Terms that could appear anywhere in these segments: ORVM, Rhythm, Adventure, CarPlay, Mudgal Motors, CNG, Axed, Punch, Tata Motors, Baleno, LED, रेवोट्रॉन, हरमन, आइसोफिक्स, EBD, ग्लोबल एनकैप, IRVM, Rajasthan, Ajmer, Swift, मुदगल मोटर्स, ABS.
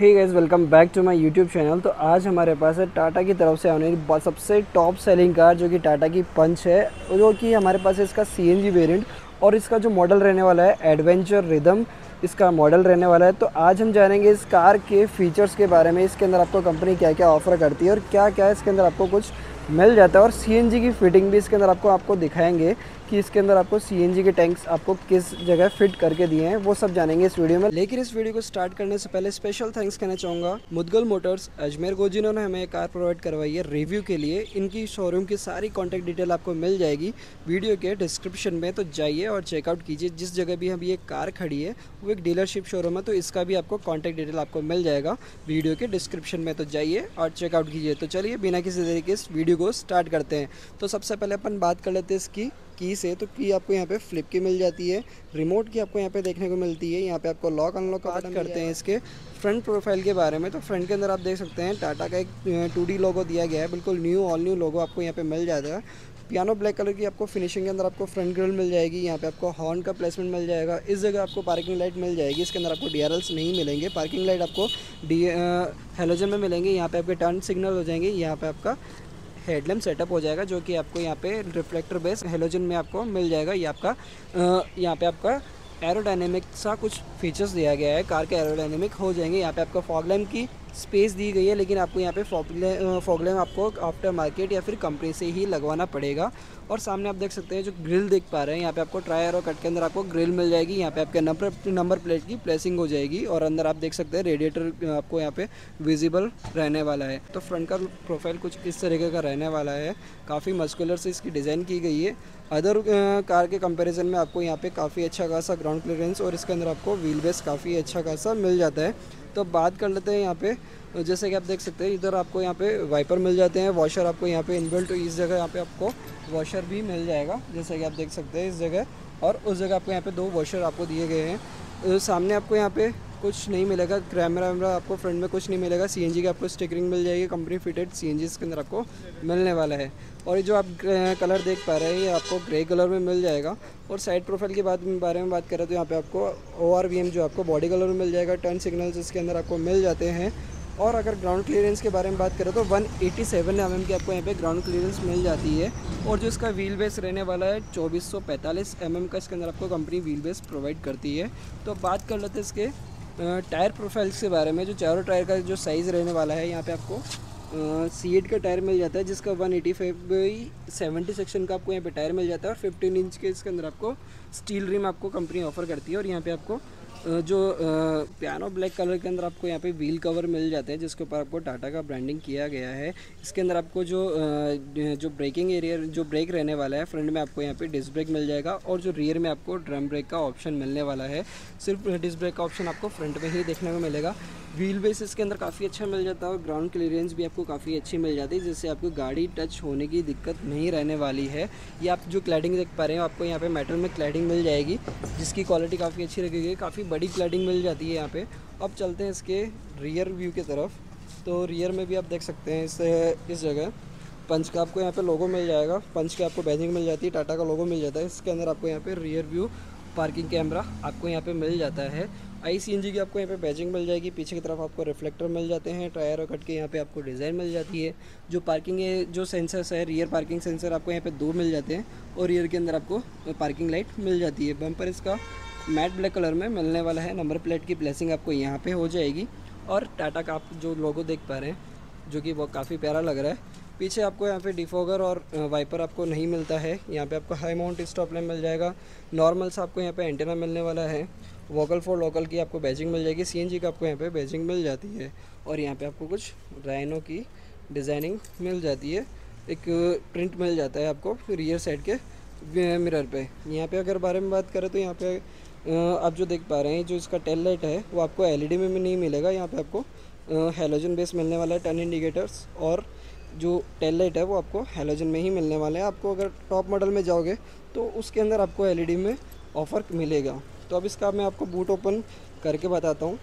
Hey guys welcome back to my YouTube channel. तो आज हमारे पास है टाटा की तरफ से आने वाली सबसे टॉप सेलिंग कार जो कि टाटा की पंच है, जो कि हमारे पास है इसका सीएनजी वेरिएंट और इसका जो मॉडल रहने वाला है एडवेंचर रिदम, इसका मॉडल रहने वाला है। तो आज हम जानेंगे इस कार के फीचर्स के बारे में, इसके अंदर आपको कंपनी क्या क्या ऑफ़र करती है और क्या क्या इसके अंदर आपको कुछ मिल जाता है, और सीएनजी की फ़िटिंग भी इसके अंदर आपको दिखाएंगे कि इसके अंदर आपको सीएनजी के टैंक्स आपको किस जगह फिट करके दिए हैं, वो सब जानेंगे इस वीडियो में। लेकिन इस वीडियो को स्टार्ट करने से पहले स्पेशल थैंक्स कहना चाहूँगा मुदगल मोटर्स अजमेर को, जिन्होंने हमें ये कार प्रोवाइड करवाई है रिव्यू के लिए। इनकी शोरूम की सारी कॉन्टैक्ट डिटेल आपको मिल जाएगी वीडियो के डिस्क्रिप्शन में, तो जाइए और चेकआउट कीजिए। जिस जगह भी अभी ये कार खड़ी है वो एक डीलरशिप शोरूम है, तो इसका भी आपको कॉन्टैक्ट डिटेल आपको मिल जाएगा वीडियो के डिस्क्रिप्शन में, तो जाइए और चेकआउट कीजिए। तो चलिए बिना किसी देरी के इस वीडियो को स्टार्ट करते हैं। तो सबसे पहले अपन बात कर लेते हैं इसकी की से। तो की आपको यहाँ पे फ्लिप की मिल जाती है, रिमोट की आपको यहाँ पे देखने को मिलती है, यहाँ पे आपको लॉक अनलॉक का बटन करते हैं। इसके फ्रंट प्रोफाइल के बारे में, तो फ्रंट के अंदर आप देख सकते हैं टाटा का एक 2D लोगो दिया गया है, बिल्कुल न्यू ऑल न्यू लोगो आपको यहाँ पे मिल जाता है। पियानो ब्लैक कलर की आपको फिनिशिंग के अंदर आपको फ्रंट ग्रिल मिल जाएगी, यहाँ पे आपको हॉर्न का प्लेसमेंट मिल जाएगा, इस जगह आपको पार्किंग लाइट मिल जाएगी। इसके अंदर आपको डीआरएल्स नहीं मिलेंगे, पार्किंग लाइट आपको हेलोजन में मिलेंगे। यहाँ पे आपके टर्न सिग्नल हो जाएंगे, यहाँ पे आपका हेडलैम्प सेटअप हो जाएगा जो कि आपको यहाँ पे रिफ्लेक्टर बेस हेलोजन में आपको मिल जाएगा। ये आपका यहाँ पे आपका एरोडायनेमिक सा कुछ फीचर्स दिया गया है, कार के एरोडायनेमिक हो जाएंगे। यहाँ पे आपका फॉग लैम्प की स्पेस दी गई है, लेकिन आपको यहाँ पे फॉग लैम्प आपको आफ्टर मार्केट या फिर कंपनी से ही लगवाना पड़ेगा। और सामने आप देख सकते हैं जो ग्रिल देख पा रहे हैं, यहाँ पे आपको ट्राई एरो कट के अंदर आपको ग्रिल मिल जाएगी, यहाँ पे आपके नंबर प्लेट की प्लेसिंग हो जाएगी, और अंदर आप देख सकते हैं रेडिएटर आपको यहाँ पे विजिबल रहने वाला है। तो फ्रंट का प्रोफाइल कुछ इस तरीके का रहने वाला है, काफ़ी मस्कुलर से इसकी डिज़ाइन की गई है। अदर कार के कंपेरिजन में आपको यहाँ पे काफ़ी अच्छा खासा ग्राउंड क्लियरेंस और इसके अंदर आपको व्हील बेस काफ़ी अच्छा खासा मिल जाता है। तो बात कर लेते हैं यहाँ पे, जैसे कि आप देख सकते हैं इधर आपको यहाँ पे वाइपर मिल जाते हैं, वॉशर आपको यहाँ पे इनबिल्ट, इस जगह यहाँ पे आपको वॉशर भी मिल जाएगा जैसे कि आप देख सकते हैं इस जगह, और उस जगह आपको यहाँ पे 2 वॉशर आपको दिए गए हैं। सामने आपको यहाँ पे कुछ नहीं मिलेगा, कैमरा वैमरा आपको फ्रंट में कुछ नहीं मिलेगा। सीएनजी की आपको स्टिकरिंग मिल जाएगी, कंपनी फिटेड सीएनजी इसके अंदर आपको मिलने वाला है। और जो आप कलर देख पा रहे हैं ये आपको ग्रे कलर में मिल जाएगा। और साइड प्रोफाइल के बारे में बात करें तो यहाँ पे आपको ORVM जो आपको बॉडी कलर में मिल जाएगा, टर्न सिग्नल्स इसके अंदर आपको मिल जाते हैं। और अगर ग्राउंड क्लियरेंस के बारे में बात करें तो 187 mm की आपको यहाँ पे ग्राउंड क्लियरेंस मिल जाती है। और जो इसका व्हील बेस रहने वाला है 2445 mm का इसके अंदर आपको कंपनी व्हील बेस प्रोवाइड करती है। तो बात कर लेते हैं इसके टायर प्रोफाइल्स के बारे में। जो चारों टायर का जो साइज़ रहने वाला है, यहाँ पे आपको C8 का टायर मिल जाता है जिसका 185/70 सेक्शन का आपको यहाँ पे टायर मिल जाता है, और 15 इंच के इसके अंदर आपको स्टील रिम आपको कंपनी ऑफ़र करती है। और यहाँ पे आपको जो पियानो ब्लैक कलर के अंदर आपको यहाँ पे व्हील कवर मिल जाते हैं जिसके ऊपर आपको टाटा का ब्रांडिंग किया गया है। इसके अंदर आपको जो ब्रेकिंग एरिया जो ब्रेक रहने वाला है, फ्रंट में आपको यहाँ पे डिस्क ब्रेक मिल जाएगा, और जो रियर में आपको ड्रम ब्रेक का ऑप्शन मिलने वाला है। सिर्फ डिस्क ब्रेक का ऑप्शन आपको फ्रंट में ही देखने को मिलेगा। व्हील बेस इसके अंदर काफ़ी अच्छा मिल जाता है, और ग्राउंड क्लियरेंस भी आपको काफ़ी अच्छी मिल जाती है जिससे आपको गाड़ी टच होने की दिक्कत नहीं रहने वाली है। ये आप जो क्लैडिंग देख पा रहे हैं आपको यहाँ पे मेटल में क्लैडिंग मिल जाएगी जिसकी क्वालिटी काफ़ी अच्छी रहेगी, काफ़ी बड़ी क्लैडिंग मिल जाती है यहाँ पे। अब चलते हैं इसके रियर व्यू की तरफ। तो रियर में भी आप देख सकते हैं इस जगह पंच का आपको यहाँ पे लोगो मिल जाएगा, पंच के आपको बैजिंग मिल जाती है, टाटा का लोगो मिल जाता है। इसके अंदर आपको यहाँ पे रियर व्यू पार्किंग कैमरा आपको यहाँ पे मिल जाता है, ICNG की आपको यहाँ पे बैजिंग मिल जाएगी, पीछे की तरफ आपको रिफ्लेक्टर मिल जाते हैं, टायर और कट के यहाँ पे आपको डिज़ाइन मिल जाती है। जो पार्किंग है जो सेंसर्स है रियर पार्किंग सेंसर आपको यहाँ पे 2 मिल जाते हैं, और रियर के अंदर आपको पार्किंग लाइट मिल जाती है। बम्पर इसका मैट ब्लैक कलर में मिलने वाला है, नंबर प्लेट की प्लेसिंग आपको यहाँ पे हो जाएगी, और टाटा का आप जो लोगो देख पा रहे हैं जो कि वो काफ़ी प्यारा लग रहा है। पीछे आपको यहाँ पे डिफॉगर और वाइपर आपको नहीं मिलता है, यहाँ पे आपको हाई माउंट स्टॉप लैम्प मिल जाएगा, नॉर्मल सा आपको यहाँ पे एंटीना मिलने वाला है, वोकल फॉर लोकल की आपको बैजिंग मिल जाएगी, CNG का आपको यहाँ पे बैजिंग मिल जाती है, और यहाँ पे आपको कुछ राइनो की डिज़ाइनिंग मिल जाती है, एक प्रिंट मिल जाता है आपको रियर साइड के मिरर पे। यहाँ पे अगर बारे में बात करें तो यहाँ पे आप जो देख पा रहे हैं जो इसका टेल लाइट है वो आपको LED में नहीं मिलेगा, यहाँ पे आपको हेलोजन बेस मिलने वाला है, टर्न इंडिकेटर्स और जो टेल लाइट है वो आपको हेलोजन में ही मिलने वाला है। आपको अगर टॉप मॉडल में जाओगे तो उसके अंदर आपको LED में ऑफ़र मिलेगा। तो अब इसका मैं आपको बूट ओपन करके बताता हूँ।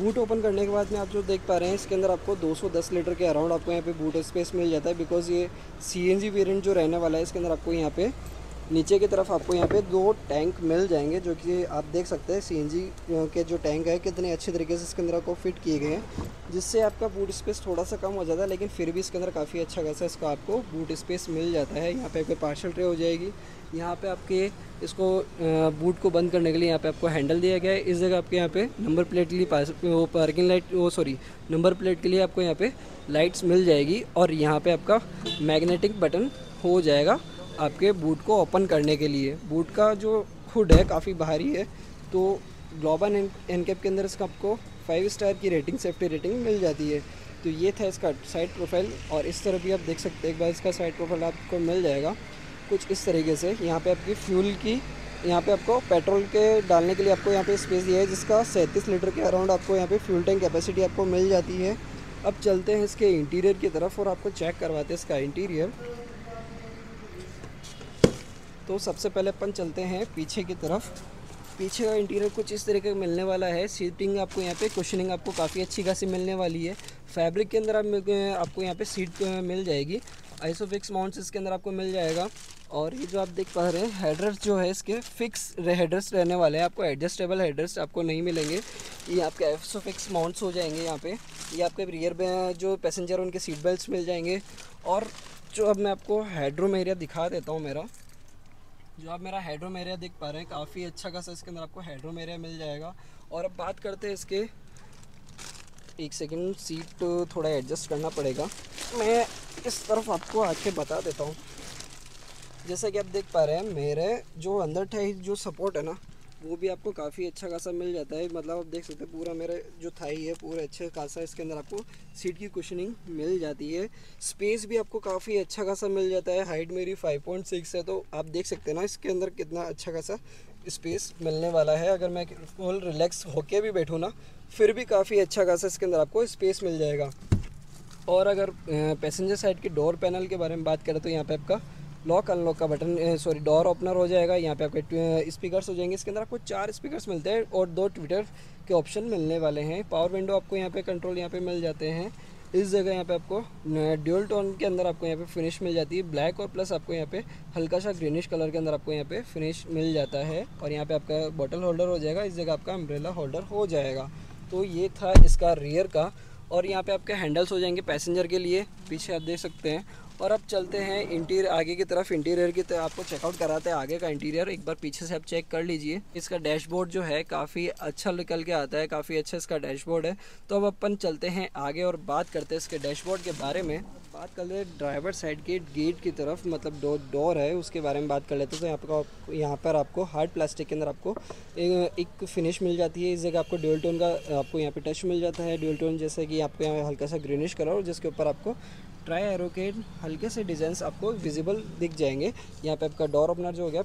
बूट ओपन करने के बाद में आप जो देख पा रहे हैं इसके अंदर आपको 210 लीटर के अराउंड आपको यहाँ पे बूट स्पेस मिल जाता है, बिकॉज़ ये CNG वेरिएंट जो रहने वाला है इसके अंदर आपको यहाँ पे नीचे की तरफ आपको यहाँ पे दो टैंक मिल जाएंगे, जो कि आप देख सकते हैं सीएनजी के जो टैंक है कितने अच्छे तरीके से इसके अंदर आपको फिट किए गए हैं, जिससे आपका बूट स्पेस थोड़ा सा कम हो जाता है, लेकिन फिर भी इसके अंदर काफ़ी अच्छा खासा इसका आपको बूट स्पेस मिल जाता है। यहाँ पे आपके पार्सल ट्रे हो जाएगी, यहाँ पे आपके इसको बूट को बंद करने के लिए यहाँ पे आपको हैंडल दिया गया है। इस जगह आपके यहाँ पे नंबर प्लेट के लिए पार्किंग लाइट नंबर प्लेट के लिए आपको यहाँ पे लाइट्स मिल जाएगी, और यहाँ पे आपका मैग्नेटिक बटन हो जाएगा आपके बूट को ओपन करने के लिए। बूट का जो हुड है काफ़ी भारी है, तो ग्लोबल एनकैप के अंदर इसका आपको 5 स्टार की रेटिंग, सेफ्टी रेटिंग मिल जाती है। तो ये था इसका साइड प्रोफाइल, और इस तरह भी आप देख सकते हैं, एक बार इसका साइड प्रोफाइल आपको मिल जाएगा कुछ इस तरीके से। यहाँ पे आपकी फ्यूल की, यहाँ पे आपको पेट्रोल के डालने के लिए आपको यहाँ पे स्पेस दिया है, जिसका 37 लीटर के अराउंड आपको यहाँ पे फ्यूल टैंक कैपेसिटी आपको मिल जाती है। अब चलते हैं इसके इंटीरियर की तरफ और आपको चेक करवाते हैं इसका इंटीरियर। तो सबसे पहले अपन चलते हैं पीछे की तरफ। पीछे का इंटीरियर कुछ इस तरीके का मिलने वाला है। सीटिंग आपको यहाँ पे कुशनिंग आपको काफ़ी अच्छी खासी मिलने वाली है। फैब्रिक के अंदर आपको यहाँ पे सीट मिल जाएगी। आइसोफिक्स माउंट्स इसके अंदर आपको मिल जाएगा, और ये जो आप देख पा रहे हैं हेडरेस्ट जो है इसके फिक्स हेडरेस्ट रहने वाले हैं, आपको एडजस्टेबल हेडरेस्ट आपको नहीं मिलेंगे। ये आपके आइसोफिक्स माउंट्स हो जाएंगे यहाँ पे। ये आपके रियर जो पैसेंजर उनके सीट बेल्ट मिल जाएंगे। और जो अब मैं आपको हेडरूम एरिया दिखा देता हूँ, मेरा हेडरूम एरिया देख पा रहे हैं, काफ़ी अच्छा खासा इसके अंदर आपको हेडरूम एरिया मिल जाएगा। और अब बात करते हैं इसके, एक सेकंड सीट थोड़ा एडजस्ट करना पड़ेगा, मैं इस तरफ आपको आके बता देता हूँ। जैसा कि आप देख पा रहे हैं मेरे जो अंदर थाई जो सपोर्ट है ना, वो भी आपको काफ़ी अच्छा खासा मिल जाता है। मतलब आप देख सकते हैं पूरा मेरा जो थाई है पूरा अच्छे खासा इसके अंदर आपको सीट की कुशनिंग मिल जाती है। स्पेस भी आपको काफ़ी अच्छा खासा मिल जाता है। हाइट मेरी 5.6 है, तो आप देख सकते हैं ना इसके अंदर कितना अच्छा खासा स्पेस मिलने वाला है। अगर मैं फुल रिलैक्स होके भी बैठूँ ना, फिर भी काफ़ी अच्छा खासा इसके अंदर आपको स्पेस मिल जाएगा। और अगर पैसेंजर साइड के डोर पैनल के बारे में बात करें, तो यहाँ पर आपका लॉक अनलॉक का बटन, डोर ओपनर हो जाएगा। यहाँ पे आपके स्पीकर्स हो जाएंगे, इसके अंदर आपको 4 स्पीकर्स मिलते हैं और 2 ट्विटर के ऑप्शन मिलने वाले हैं। पावर विंडो आपको यहाँ पे कंट्रोल यहाँ पे मिल जाते हैं। इस जगह यहाँ पे आपको ड्यूल टोन के अंदर आपको यहाँ पे फिनिश मिल जाती है, ब्लैक और प्लस आपको यहाँ पे हल्का सा ग्रीनिश कलर के अंदर आपको यहाँ पे फिनिश मिल जाता है। और यहाँ पे आपका बॉटल होल्डर हो जाएगा, इस जगह आपका अम्ब्रेला होल्डर हो जाएगा। तो ये था इसका रियर का। और यहाँ पे आपके हैंडल्स हो जाएंगे पैसेंजर के लिए, पीछे आप देख सकते हैं। और अब चलते हैं इंटीरियर आगे की तरफ। इंटीरियर की तरफ आपको चेकआउट कराते हैं आगे का इंटीरियर। एक बार पीछे से आप चेक कर लीजिए। इसका डैशबोर्ड जो है काफ़ी अच्छा निकल के आता है, काफ़ी अच्छा इसका डैशबोर्ड है। तो अब अपन चलते हैं आगे और बात करते हैं इसके डैशबोर्ड के बारे में। बात कर लेते ड्राइवर साइड के गेट की तरफ, मतलब डोर है उसके बारे में बात कर लेते हैं। तो यहाँ पर आपको हार्ड प्लास्टिक के अंदर आपको एक फिनिश मिल जाती है। इस जगह आपको ड्यूल टोन का आपको यहाँ पे टच मिल जाता है। ड्यूल टोन जैसे कि आपको यहाँ हल्का सा ग्रीनिश कलर, और जिसके ऊपर आपको ट्राई एरो के हल्के से डिज़ाइंस आपको विजिबल दिख जाएंगे। यहाँ पे आपका डोर ओपनर जो हो गया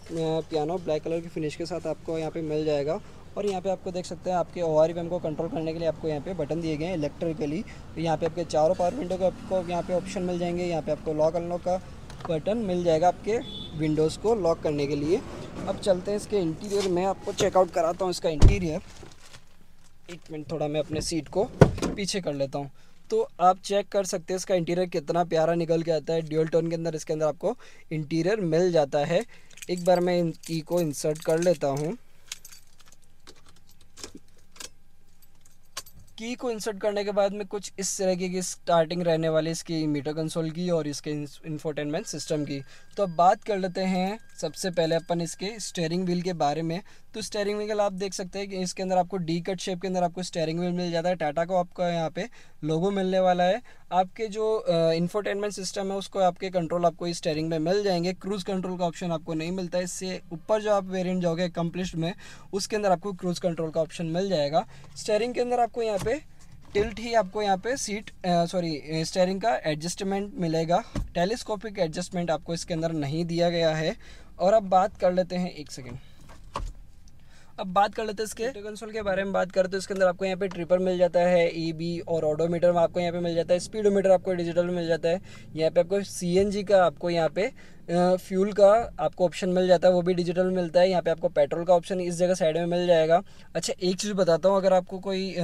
पियानो ब्लैक कलर की फिनिश के साथ आपको यहाँ पे मिल जाएगा। और यहाँ पे आपको देख सकते हैं आपके ORVM को कंट्रोल करने के लिए आपको यहाँ पे बटन दिए गए हैं इलेक्ट्रिकली। यहाँ पे आपके चारों पावर विंडो के आपको यहाँ पे ऑप्शन मिल जाएंगे। यहाँ पे आपको लॉक अनलॉक का बटन मिल जाएगा आपके विंडोज़ को लॉक करने के लिए। अब चलते हैं इसके इंटीरियर में, आपको चेकआउट कराता हूँ इसका इंटीरियर। एक मिनट, थोड़ा मैं अपने सीट को पीछे कर लेता हूँ। तो आप चेक कर सकते हैं इसका इंटीरियर कितना प्यारा निकल के आता है। ड्यूल टोन के अंदर इसके अंदर आपको इंटीरियर मिल जाता है। एक बार मैं इन की को इंसर्ट कर लेता हूँ। की को इंसर्ट करने के बाद में कुछ इस तरीके की स्टार्टिंग रहने वाली इसकी मीटर कंसोल की और इसके इंफोटेनमेंट सिस्टम की। तो अब बात कर लेते हैं सबसे पहले अपन इसके स्टेयरिंग व्हील के बारे में। तो स्टेयरिंग व्हील आप देख सकते हैं कि इसके अंदर आपको डी कट शेप के अंदर आपको स्टेयरिंग व्हील मिल जाता है। टाटा को आपका यहाँ पे लोगो मिलने वाला है। आपके जो इंफोटेनमेंट सिस्टम है उसको आपके कंट्रोल आपको इस स्टेयरिंग में मिल जाएंगे। क्रूज़ कंट्रोल का ऑप्शन आपको नहीं मिलता है। इससे ऊपर जो आप वेरिएंट जाओगे अकम्प्लिश्ड में, उसके अंदर आपको क्रूज़ कंट्रोल का ऑप्शन मिल जाएगा। स्टेयरिंग के अंदर आपको यहाँ पे टिल्ट ही आपको यहाँ पे स्टेयरिंग का एडजस्टमेंट मिलेगा। टेलीस्कोपिक एडजस्टमेंट आपको इसके अंदर नहीं दिया गया है। और अब बात कर लेते हैं, एक सेकेंड, अब बात कर लेते हैं इसके इंटर कंसोल के बारे में। बात करते तो इसके अंदर आपको यहाँ पे ट्रिपर मिल जाता है, EB और ऑडोमीटर आपको यहाँ पे मिल जाता है। स्पीडोमीटर आपको डिजिटल मिल जाता है। यहाँ पे आपको CNG का आपको यहाँ पे फ्यूल का आपको ऑप्शन मिल जाता है, वो भी डिजिटल मिलता है। यहाँ पे आपको पेट्रोल का ऑप्शन इस जगह साइड में मिल जाएगा। अच्छा, एक चीज़ बताता हूँ, अगर आपको कोई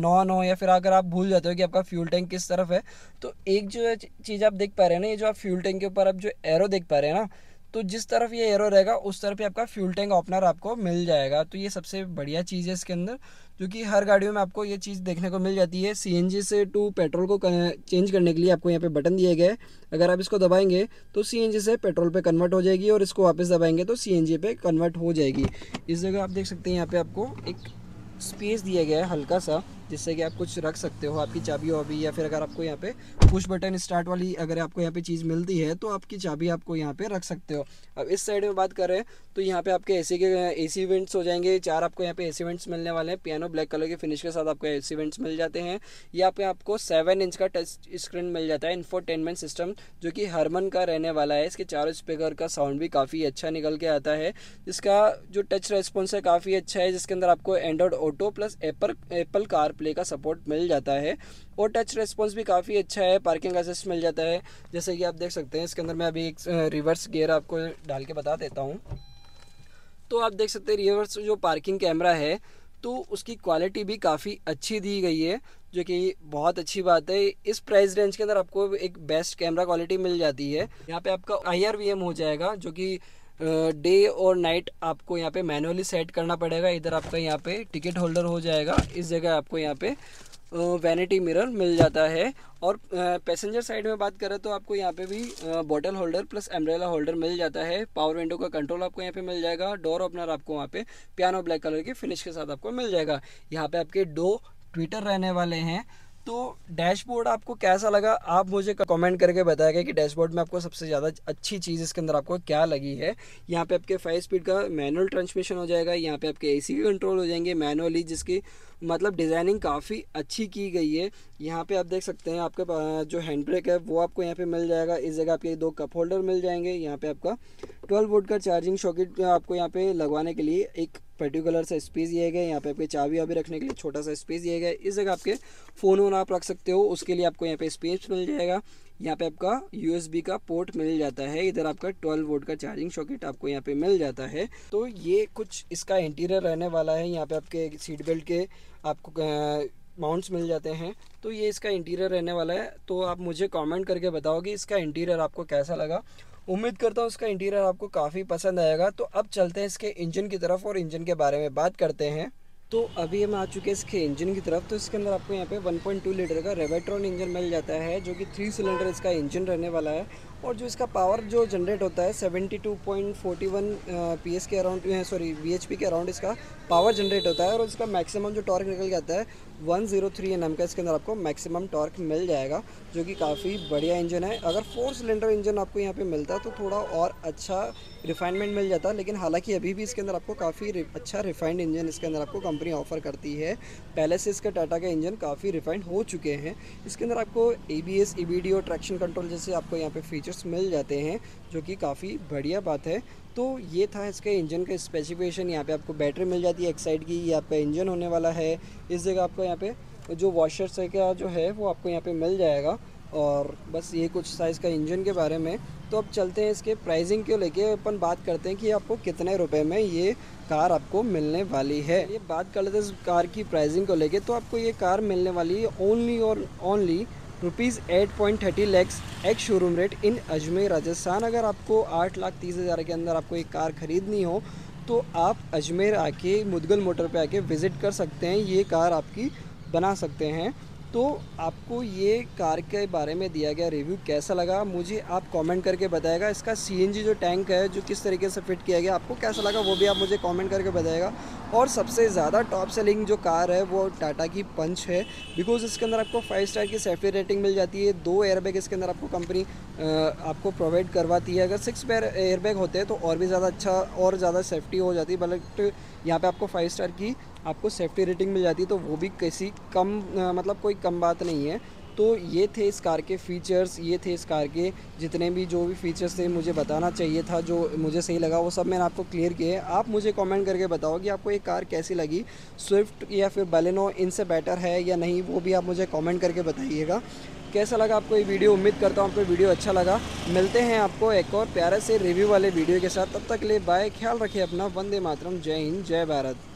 नॉन हो या फिर अगर आप भूल जाते हो कि आपका फ्यूल टैंक किस तरफ है, तो एक जो चीज़ आप देख पा रहे हैं ना, ये जो आप फ्यूल टैंक के ऊपर आप जो एरो देख पा रहे हैं ना, तो जिस तरफ ये एरो रहेगा उस तरफ ही आपका फ्यूल टैंक ओपनर आपको मिल जाएगा। तो ये सबसे बढ़िया चीज़ है इसके अंदर, क्योंकि हर गाड़ियों में आपको ये चीज़ देखने को मिल जाती है। सीएनजी से टू पेट्रोल को चेंज करने के लिए आपको यहाँ पे बटन दिए गए, अगर आप इसको दबाएंगे तो सीएनजी से पेट्रोल पे कन्वर्ट हो जाएगी और इसको वापस दबाएंगे तो सीएनजी पे कन्वर्ट हो जाएगी। इस जगह आप देख सकते हैं यहाँ पर आपको एक स्पेस दिया गया है हल्का सा, जिससे कि आप कुछ रख सकते हो, आपकी चाबी वाबी, या फिर अगर आपको यहाँ पे पुश बटन स्टार्ट वाली अगर आपको यहाँ पे चीज़ मिलती है तो आपकी चाबी आपको यहाँ पे रख सकते हो। अब इस साइड में बात करें तो यहाँ पे आपके एसी के एसी वेंट्स हो जाएंगे, चार आपको यहाँ पे एसी वेंट्स मिलने वाले हैं। पियानो ब्लैक कलर के फिनिश के साथ आपको एसी वेंट्स मिल जाते हैं। यहाँ पे आपको 7 इंच का टच स्क्रीन मिल जाता है, इंफोटेनमेंट सिस्टम जो कि हरमन का रहने वाला है। इसके चारों स्पीकर का साउंड भी काफ़ी अच्छा निकल के आता है, इसका जो टच रेस्पॉन्स है काफ़ी अच्छा है, जिसके अंदर आपको Android auto plus Apple CarPlay का सपोर्ट मिल जाता है और टच रेस्पॉन्स भी काफ़ी अच्छा है। पार्किंग असिस्ट मिल जाता है, जैसे कि आप देख सकते हैं इसके अंदर। मैं अभी एक रिवर्स गियर आपको डाल के बता देता हूँ, तो आप देख सकते हैं रिवर्स जो पार्किंग कैमरा है तो उसकी क्वालिटी भी काफ़ी अच्छी दी गई है, जो कि बहुत अच्छी बात है। इस प्राइस रेंज के अंदर आपको एक बेस्ट कैमरा क्वालिटी मिल जाती है। यहाँ पर आपका IRVM हो जाएगा, जो कि डे और नाइट आपको यहाँ पे मैनुअली सेट करना पड़ेगा। इधर आपका यहाँ पे टिकट होल्डर हो जाएगा, इस जगह आपको यहाँ पे वैनिटी मिरर मिल जाता है। और पैसेंजर साइड में बात करें तो आपको यहाँ पे भी bottle holder plus umbrella holder मिल जाता है। पावर विंडो का कंट्रोल आपको यहाँ पे मिल जाएगा। डोर ओपनर आपको वहाँ पे पियानो ब्लैक कलर के फिनिश के साथ आपको मिल जाएगा। यहाँ पर आपके 2 ट्विटर रहने वाले हैं। तो डैशबोर्ड आपको कैसा लगा आप मुझे कमेंट करके बताएगा कि डैशबोर्ड में आपको सबसे ज़्यादा अच्छी चीज़ इसके अंदर आपको क्या लगी है। यहाँ पे आपके 5 स्पीड का मैनुअल ट्रांसमिशन हो जाएगा। यहाँ पे आपके एसी के कंट्रोल हो जाएंगे मैनुअली, जिसकी मतलब डिज़ाइनिंग काफ़ी अच्छी की गई है। यहाँ पे आप देख सकते हैं आपके जो हैंड ब्रेक है वो आपको यहाँ पे मिल जाएगा। इस जगह आपके 2 कप होल्डर मिल जाएंगे। यहाँ पे आपका 12 वोल्ट का चार्जिंग सॉकेट आपको यहाँ पे लगवाने के लिए एक पर्टिकुलर सा स्पेस दिया गया है। यहाँ पे आपके चाबी वाबी रखने के लिए छोटा सा स्पेस दिया गया है। इस जगह आपके फ़ोन वोन आप रख सकते हो, उसके लिए आपको यहाँ पे स्पेस मिल जाएगा। यहाँ पे आपका USB का पोर्ट मिल जाता है। इधर आपका 12 वोल्ट का चार्जिंग सॉकेट आपको यहाँ पे मिल जाता है। तो ये कुछ इसका इंटीरियर रहने वाला है। यहाँ पे आपके सीट बेल्ट के आपको माउंट्स मिल जाते हैं। तो ये इसका इंटीरियर रहने वाला है। तो आप मुझे कमेंट करके बताओ कि इसका इंटीरियर आपको कैसा लगा। उम्मीद करता हूँ इसका इंटीरियर आपको काफ़ी पसंद आएगा। तो अब चलते हैं इसके इंजन की तरफ और इंजन के बारे में बात करते हैं। तो अभी हम आ चुके हैं इसके इंजन की तरफ। तो इसके अंदर आपको यहाँ पे 1.2 लीटर का रेवोट्रॉन इंजन मिल जाता है, जो कि 3 सिलेंडर इसका इंजन रहने वाला है। और जो इसका पावर जो जनरेट होता है 72.41 PS के अराउंड, सॉरी VHP के अराउंड इसका पावर जनरेट होता है। और इसका मैक्सिमम जो टॉर्क निकल जाता है 103 Nm का इसके अंदर आपको मैक्सिमम टॉर्क मिल जाएगा, जो कि काफ़ी बढ़िया इंजन है। अगर 4 सिलेंडर इंजन आपको यहाँ पे मिलता तो थोड़ा और अच्छा रिफाइनमेंट मिल जाता, लेकिन हालांकि अभी भी इसके अंदर आपको काफ़ी अच्छा रिफाइंड इंजन इसके अंदर आपको कंपनी ऑफर करती है। पहले से इसके टाटा के इंजन काफ़ी रिफाइंड हो चुके हैं। इसके अंदर आपको ABS, EBD और ट्रैक्शन कंट्रोल जैसे आपको यहाँ पे फीचर्स मिल जाते हैं, जो कि काफ़ी बढ़िया बात है। तो ये था इसके इंजन का स्पेसिफिकेशन। यहाँ पे आपको बैटरी मिल जाती है एक्साइड की, ये आपका इंजन होने वाला है। इस जगह आपको यहाँ पे जो वॉशर से क्या जो है वो आपको यहाँ पे मिल जाएगा। और बस ये कुछ साइज़ का इंजन के बारे में। तो अब चलते हैं इसके प्राइसिंग को लेके अपन बात करते हैं कि आपको कितने रुपए में ये कार आपको मिलने वाली है। ये बात कर लेते हैं इस कार की प्राइसिंग को लेके। तो आपको ये कार मिलने वाली है ओनली और only ₹8.30 lakh ex showroom rate in Ajmer Rajasthan. अगर आपको 8,30,000 के अंदर आपको एक कार ख़रीदनी हो तो आप अजमेर आके मुदगल मोटर पर आके विज़िट कर सकते हैं, ये कार आपकी बना सकते हैं। तो आपको ये कार के बारे में दिया गया रिव्यू कैसा लगा मुझे आप कमेंट करके बताएगा। इसका CNG जो टैंक है जो किस तरीके से फिट किया गया आपको कैसा लगा वो भी आप मुझे कमेंट करके बताएगा। और सबसे ज़्यादा टॉप सेलिंग जो कार है वो टाटा की पंच है, बिकॉज इसके अंदर आपको 5 स्टार की सेफ्टी रेटिंग मिल जाती है। 2 एयरबैग इसके अंदर आपको कंपनी आपको प्रोवाइड करवाती है। अगर 6 एयरबैग होते हैं तो और भी ज़्यादा अच्छा और ज़्यादा सेफ्टी हो जाती है, बट यहाँ पे आपको 5 स्टार की आपको सेफ्टी रेटिंग मिल जाती है। तो वो भी किसी कम मतलब कोई कम बात नहीं है। तो ये थे इस कार के फ़ीचर्स, ये थे इस कार के जितने भी जो भी फ़ीचर्स थे मुझे बताना चाहिए था जो मुझे सही लगा वो सब मैंने आपको क्लियर किए। आप मुझे कमेंट करके बताओ कि आपको ये कार कैसी लगी। स्विफ्ट या फिर बलेनो इनसे बेटर है या नहीं वो भी आप मुझे कमेंट करके बताइएगा। कैसा लगा आपको ये वीडियो, उम्मीद करता हूँ आपको वीडियो अच्छा लगा। मिलते हैं आपको एक और प्यारे से रिव्यू वाले वीडियो के साथ। तब तक के लिए बाय, ख्याल रखिए अपना। वंदे मातरम, जय हिंद, जय भारत।